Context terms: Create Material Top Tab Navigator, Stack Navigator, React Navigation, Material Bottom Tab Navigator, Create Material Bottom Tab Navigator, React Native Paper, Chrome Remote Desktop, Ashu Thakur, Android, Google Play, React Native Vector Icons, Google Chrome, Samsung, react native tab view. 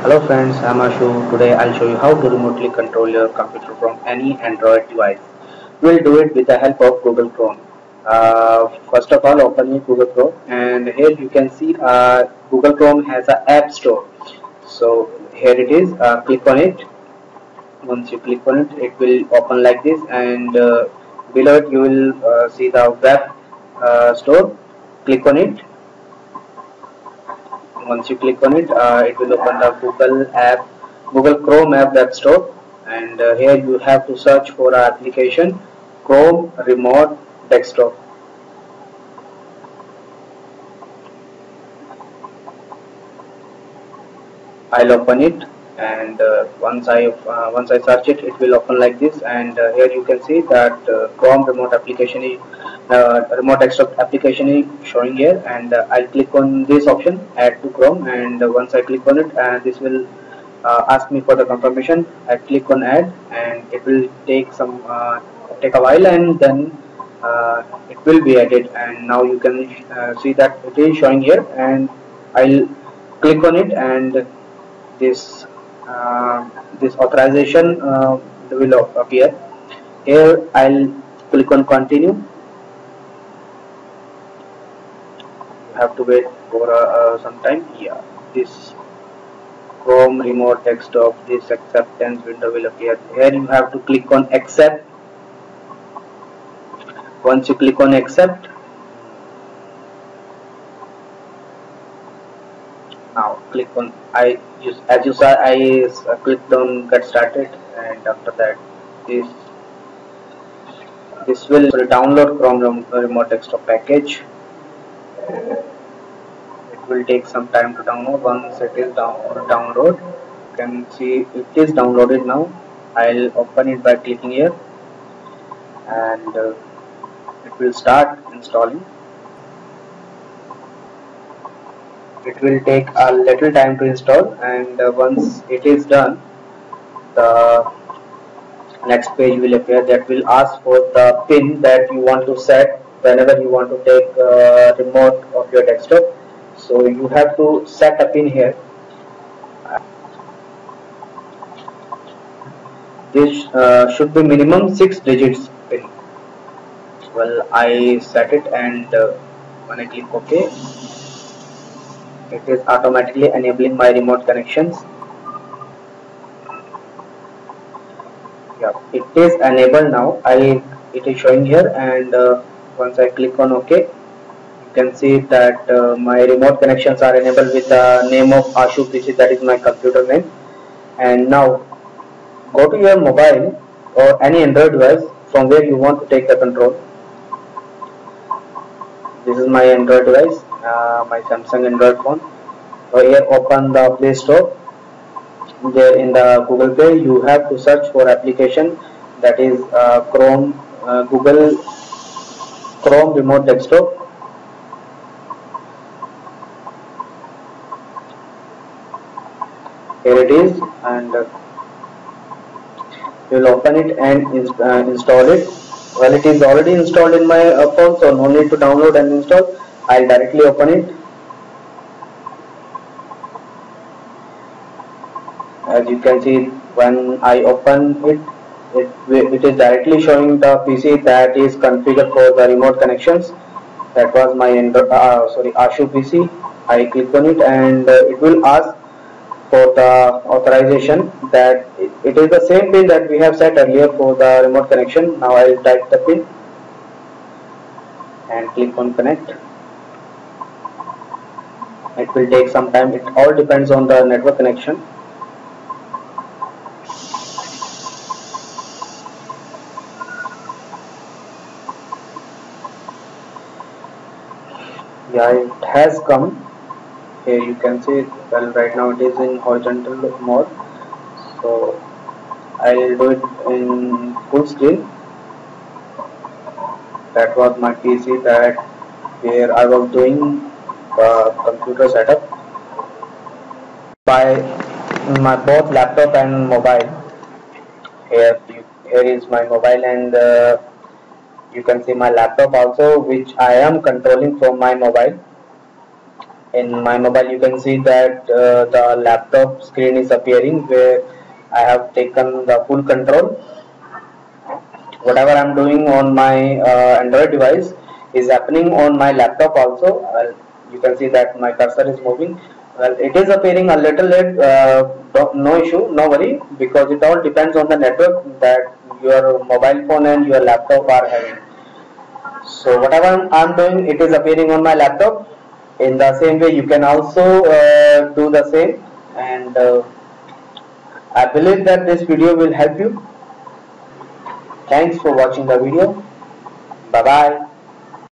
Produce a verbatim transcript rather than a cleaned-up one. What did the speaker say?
Hello friends, I'm Ashu. Today I'll show you how to remotely control your computer from any Android device. We'll do it with the help of Google Chrome. Uh, first of all, open Google Chrome, and here you can see uh, Google Chrome has an app store. So here it is. Uh, click on it. Once you click on it, it will open like this, and uh, below it you will uh, see the web uh, store. Click on it. Once you click on it, uh, it will open the Google app, Google Chrome app web store, and uh, here you have to search for our application Chrome Remote Desktop. I'll open it, and uh, once I uh, once I search it, it will open like this, and uh, here you can see that uh, Chrome Remote application is Uh, remote desktop application is showing here, and uh, I'll click on this option, add to Chrome, and uh, once I click on it, uh, this will uh, ask me for the confirmation. I click on add, and it will take some uh, take a while, and then uh, it will be added. And now you can uh, see that it is showing here, and I'll click on it, and this uh, this authorization uh, will appear here. I'll click on continue. Have to wait for uh, uh, some time. Yeah, this Chrome Remote Desktop, this acceptance window will appear. Here you have to click on accept. Once you click on accept, now click on I use as you saw I uh, clicked on get started, and after that this this will download Chrome Remote Desktop package. It will take some time to download. Once it is down download, you can see it is downloaded now. I'll open it by clicking here, and uh, it will start installing. It will take a little time to install, and uh, once it is done, the next page will appear that will ask for the pin that you want to set whenever you want to take uh, remote of your desktop. So you have to set a pin here. This uh, should be minimum six digits pin. Well, I set it, and uh, when I click OK, it is automatically enabling my remote connections. Yeah, it is enabled now. I it is showing here, and uh, once I click on OK, you can see that uh, my remote connections are enabled with the name of Ashu. This is, that is my computer name. And now go to your mobile or any Android device from where you want to take the control. This is my Android device, uh, my Samsung Android phone. So here open the Play Store. There in the Google Play, you have to search for application that is uh, Chrome, uh, Google Chrome Remote Desktop. Here it is, and uh, you'll open it and inst uh, install it. Well, it is already installed in my uh, phone, so no need to download and install. I'll directly open it. As you can see, when I open it, It, it is directly showing the P C that is configured for the remote connections. That was my uh, sorry Ashu P C. I click on it, and uh, it will ask for the authorization that it, it is the same pin that we have set earlier for the remote connection. Now I will type the pin and click on connect. It will take some time. It all depends on the network connection. Yeah, it has come. Here you can see, well, right now it is in horizontal mode, so I'll do it in full screen. That was my P C that where I was doing uh, computer setup by my both laptop and mobile. Here, here is my mobile, and uh, you can see my laptop also, which I am controlling from my mobile. in my mobile you can see that uh, the laptop screen is appearing where I have taken the full control. Whatever I am doing on my uh, Android device is happening on my laptop also. Well, you can see that my cursor is moving. Well, it is appearing a little late, uh, no issue, no worry, because it all depends on the network that your mobile phone and your laptop are having. So whatever I am doing, it is appearing on my laptop. In the same way, you can also uh, do the same, and uh, I believe that this video will help you. Thanks for watching the video. Bye bye.